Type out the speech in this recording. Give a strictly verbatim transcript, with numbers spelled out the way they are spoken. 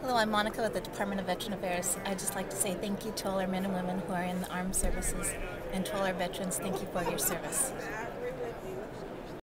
Hello, I'm Monica with the Department of Veteran Affairs. I'd just like to say thank you to all our men and women who are in the armed services, and to all our veterans, thank you for your service.